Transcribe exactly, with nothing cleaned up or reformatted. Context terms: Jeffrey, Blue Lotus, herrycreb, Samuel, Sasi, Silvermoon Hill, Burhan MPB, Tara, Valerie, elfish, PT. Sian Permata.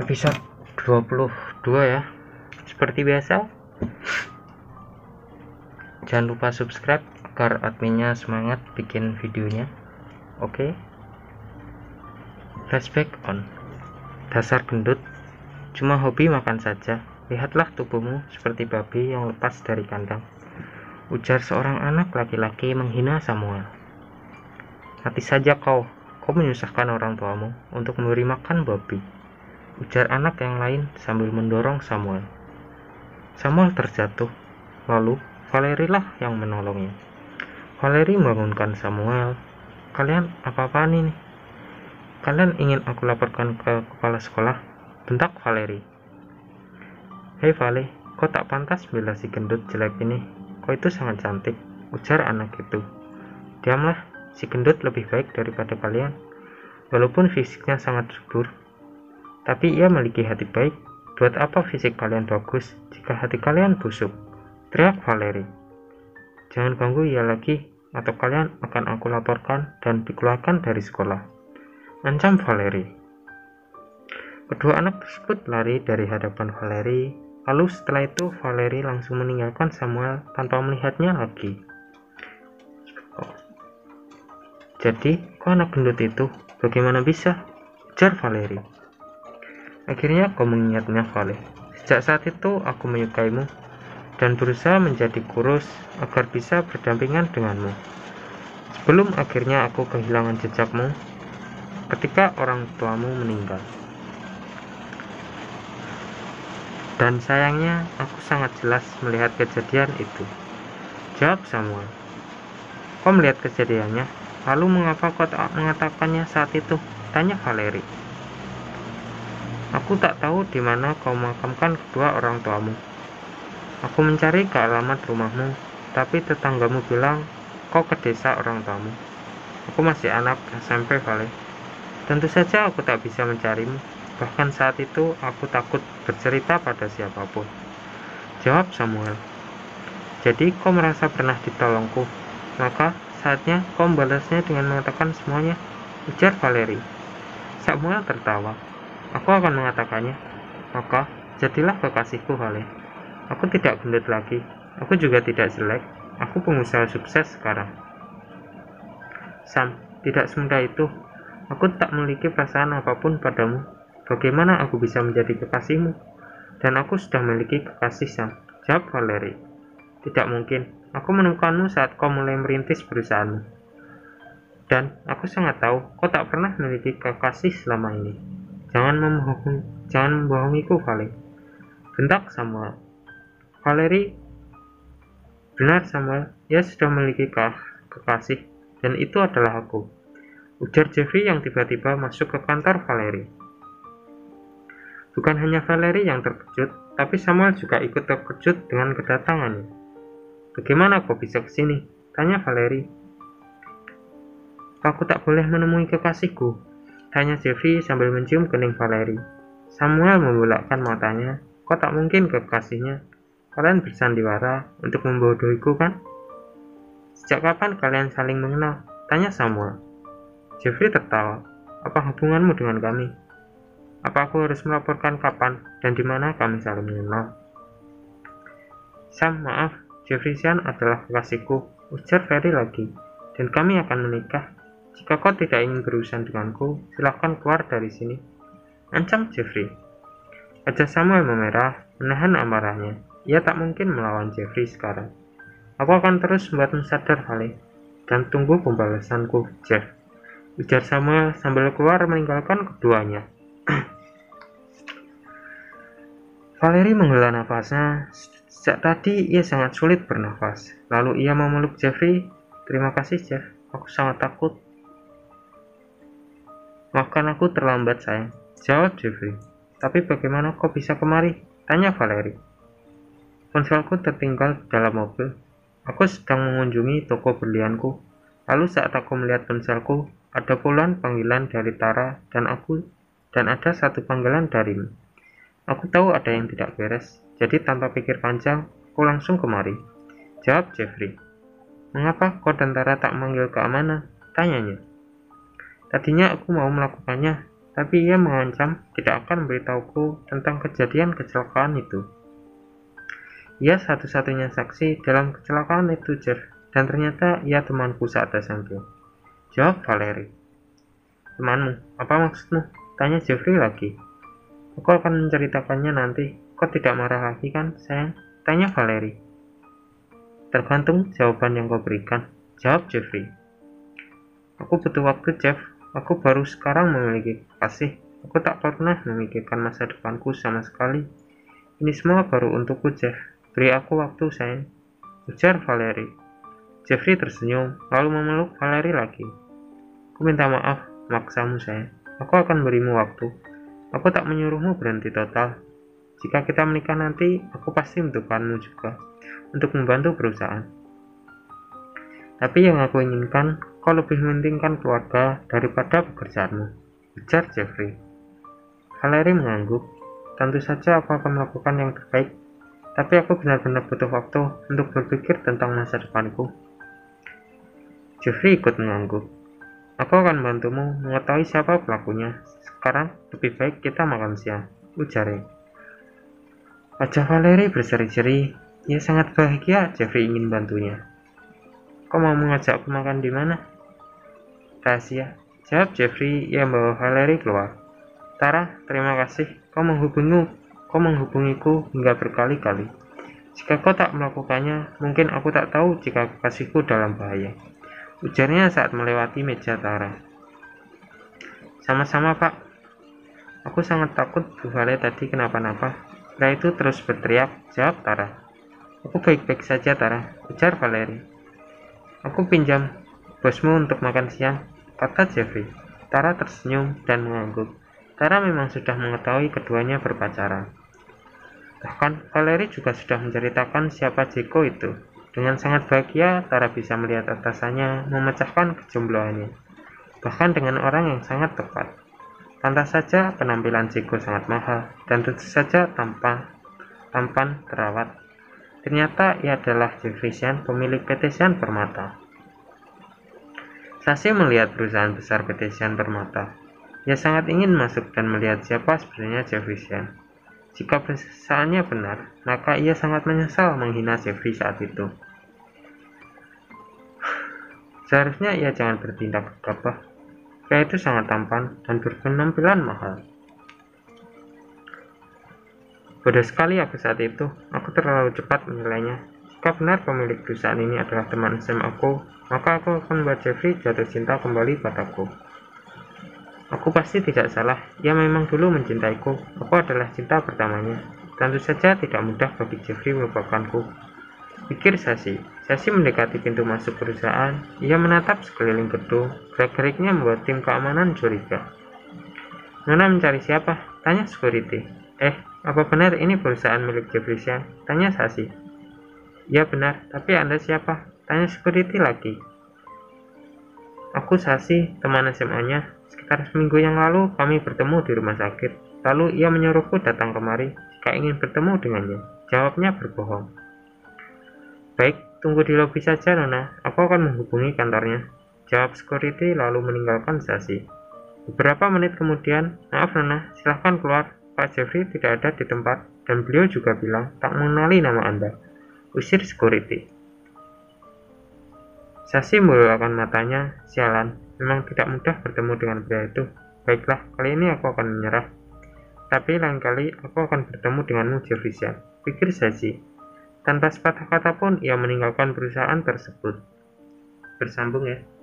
episode dua puluh dua ya. Seperti biasa, jangan lupa subscribe agar adminnya semangat bikin videonya. Oke, okay. Flashback on. Dasar gendut, cuma hobi makan saja. Lihatlah tubuhmu seperti babi yang lepas dari kandang, ujar seorang anak laki-laki menghina Samuel. Mati saja kau, kau menyusahkan orang tuamu untuk memberi makan babi, ujar anak yang lain sambil mendorong Samuel. Samuel terjatuh, lalu Valerie lah yang menolongnya. Valerie membangunkan Samuel. Kalian apa-apaan ini? Kalian ingin aku laporkan ke kepala sekolah? Bentak Valerie. Hei Vale, kau tak pantas bela si gendut jelek ini. Kau itu sangat cantik, ujar anak itu. Diamlah, si gendut lebih baik daripada kalian. Walaupun fisiknya sangat subur, tapi ia memiliki hati baik. Buat apa fisik kalian bagus jika hati kalian busuk? Teriak Valerie. Jangan ganggu ia lagi, atau kalian akan aku laporkan dan dikeluarkan dari sekolah, ancam Valerie. Kedua anak tersebut lari dari hadapan Valerie. Lalu setelah itu Valerie langsung meninggalkan Samuel tanpa melihatnya lagi. Oh. Jadi, kau anak gendut itu, bagaimana bisa? Ujar Valerie. Akhirnya kau mengingatnya, Vale. Sejak saat itu aku menyukaimu dan berusaha menjadi kurus agar bisa berdampingan denganmu. Sebelum akhirnya aku kehilangan jejakmu ketika orang tuamu meninggal. Dan sayangnya, aku sangat jelas melihat kejadian itu, jawab Samuel. Kau melihat kejadiannya, lalu mengapa kau tak mengatakannya saat itu? Tanya Valerie. Aku tak tahu di mana kau makamkan kedua orang tuamu. Aku mencari ke alamat rumahmu, tapi tetanggamu bilang kau ke desa orang tuamu. Aku masih anak S M P, Vale. Tentu saja aku tak bisa mencarimu. Bahkan saat itu aku takut bercerita pada siapapun, jawab Samuel. Jadi kau merasa pernah ditolongku, maka saatnya kau membalasnya dengan mengatakan semuanya, ujar Valerie. Samuel tertawa. Aku akan mengatakannya. Maka jadilah kekasihku, Vale. Aku tidak gendut lagi. Aku juga tidak jelek. Aku pengusaha sukses sekarang. Sam, tidak semudah itu. Aku tak memiliki perasaan apapun padamu. Bagaimana aku bisa menjadi kekasihmu? Dan aku sudah memiliki kekasih, Sam, jawab Valerie. Tidak mungkin. Aku menemukanmu saat kau mulai merintis perusahaanmu. Dan aku sangat tahu kau tak pernah memiliki kekasih selama ini. Jangan membohongi, jangan membohongiku, Vale, bentak Samuel. Valerie, benar Samuel, ia sudah memiliki kekasih, dan itu adalah aku, ujar Jeffrey yang tiba-tiba masuk ke kantor Valerie. Bukan hanya Valerie yang terkejut, tapi Samuel juga ikut terkejut dengan kedatangannya. Bagaimana kau bisa kesini? Tanya Valerie. Aku tak boleh menemui kekasihku, tanya Jeffrey sambil mencium kening Valerie. Samuel membelakkan matanya. Kau tak mungkin kekasihnya. Kalian bersandiwara untuk membodohiku, kan? Sejak kapan kalian saling mengenal? Tanya Samuel. Jeffrey tertawa. Apa hubunganmu dengan kami? Apa aku harus melaporkan kapan dan di mana kami saling mengenal? Sam, maaf, Jeffrey Sian adalah kekasihku, ujar Ferry lagi. Dan kami akan menikah. Jika kau tidak ingin berurusan denganku, silahkan keluar dari sini, ancam Jeffrey. Wajah Samuel memerah, menahan amarahnya. Ia tak mungkin melawan Jeffrey sekarang. Aku akan terus membuatmu sadar, Vale. Dan tunggu pembalasanku, Jeff, ujar Samuel sambil keluar meninggalkan keduanya. Valerie menghela nafasnya. Sejak tadi ia sangat sulit bernafas. Lalu ia memeluk Jeffrey. Terima kasih, Jeff. Aku sangat takut. Makan aku terlambat, sayang, jawab Jeffrey. Tapi bagaimana kau bisa kemari? Tanya Valerie. Ponselku tertinggal dalam mobil. Aku sedang mengunjungi toko berlianku. Lalu saat aku melihat ponselku, ada puluhan panggilan dari Tara dan aku, dan ada satu panggilan darimu. Aku tahu ada yang tidak beres, jadi tanpa pikir panjang, aku langsung kemari, jawab Jeffrey. Mengapa kau dan Tara tak manggil keamanan? Tanyanya. Tadinya aku mau melakukannya, tapi ia mengancam tidak akan memberitahuku tentang kejadian kecelakaan itu. Ia satu-satunya saksi dalam kecelakaan itu, Jeff, dan ternyata ia temanku saat S M P. Jawab Valerie. Temanmu? Apa maksudmu? Tanya Jeffrey lagi. Aku akan menceritakannya nanti. Kau tidak marah lagi kan, sayang? Tanya Valerie. Tergantung jawaban yang kau berikan, jawab Jeffrey. Aku butuh waktu, Jeff. Aku baru sekarang memiliki kasih. Aku tak pernah memikirkan masa depanku sama sekali. Ini semua baru untukku, Jeff. Beri aku waktu, sayang, ujar Valerie. Jeffrey tersenyum, lalu memeluk Valerie lagi. Aku minta maaf, maksamu, sayang. Aku akan berimu waktu. Aku tak menyuruhmu berhenti total. Jika kita menikah nanti, aku pasti membutuhkanmu juga untuk membantu perusahaan. Tapi yang aku inginkan, kau lebih mementingkan keluarga daripada pekerjaanmu, ujar Jeffrey. Valerie mengangguk. Tentu saja aku akan melakukan yang terbaik, tapi aku benar-benar butuh waktu untuk berpikir tentang masa depanku. Jeffrey ikut mengangguk. Aku akan bantumu mengetahui siapa pelakunya. Sekarang lebih baik kita makan siang, ujarnya. Wajah Valerie berseri-seri. Ia sangat bahagia Jeffrey ingin bantunya. Kau mau mengajakku makan di mana? Rahasia, jawab Jeffrey yang membawa Valerie keluar. Tara, terima kasih. Kau menghubungiku, kau menghubungiku hingga berkali-kali. Jika kau tak melakukannya, mungkin aku tak tahu jika kekasihku dalam bahaya, ujarnya saat melewati meja Tara. Sama-sama, Pak. Aku sangat takut Bu Valerie tadi kenapa-napa. Setelah itu terus berteriak, jawab Tara. Aku baik-baik saja, Tara, ujar Valerie. Aku pinjam bosmu untuk makan siang, kata Jeffrey. Tara tersenyum dan mengangguk. Tara memang sudah mengetahui keduanya berpacaran. Bahkan Valerie juga sudah menceritakan siapa Jeko itu. Dengan sangat bahagia, Tara bisa melihat atasannya memecahkan kejombloannya, bahkan dengan orang yang sangat tepat. Pantas saja penampilan Jeko sangat mahal dan tentu saja tampan, tampan terawat. Ternyata ia adalah Jeffrey Sian, pemilik P T. Sian Permata. Sasi melihat perusahaan besar P T. Sian Permata. Ia sangat ingin masuk dan melihat siapa sebenarnya Jeffrey Sian. Jika perusahaannya benar, maka ia sangat menyesal menghina Jeffrey saat itu. Seharusnya ia jangan bertindak gegabah. Ia itu sangat tampan dan berpenampilan mahal. Bodoh sekali aku saat itu, aku terlalu cepat menilainya. Jika benar pemilik perusahaan ini adalah teman S M A aku, maka aku akan membuat Jeffrey jatuh cinta kembali padaku. Aku pasti tidak salah, ia memang dulu mencintaiku, aku adalah cinta pertamanya. Tentu saja tidak mudah bagi Jeffrey melupakanku, pikir Sasi. Sasi mendekati pintu masuk perusahaan, ia menatap sekeliling gedung, gerak-geriknya membuat tim keamanan curiga. Nona mencari siapa? Tanya security. Eh, apa benar ini perusahaan milik Jeffrey Sian? Tanya Sasi. Ya benar, tapi Anda siapa? Tanya security lagi. Aku Sasi, teman S M A-nya. Sekitar seminggu yang lalu kami bertemu di rumah sakit. Lalu ia menyuruhku datang kemari jika ingin bertemu dengannya. Jawabnya berbohong. Baik, tunggu di lobi saja, Nona. Aku akan menghubungi kantornya, jawab security lalu meninggalkan Sasi. Beberapa menit kemudian, maaf Nona, silahkan keluar. Pak Jeffrey tidak ada di tempat, dan beliau juga bilang tak mengenali nama Anda, usir security. Sasi membolakkan matanya, sialan, memang tidak mudah bertemu dengan pria itu. Baiklah, kali ini aku akan menyerah. Tapi lain kali aku akan bertemu denganmu, Jeffrey Sian, pikir Sasi. Tanpa sepatah kata pun ia meninggalkan perusahaan tersebut. Bersambung ya.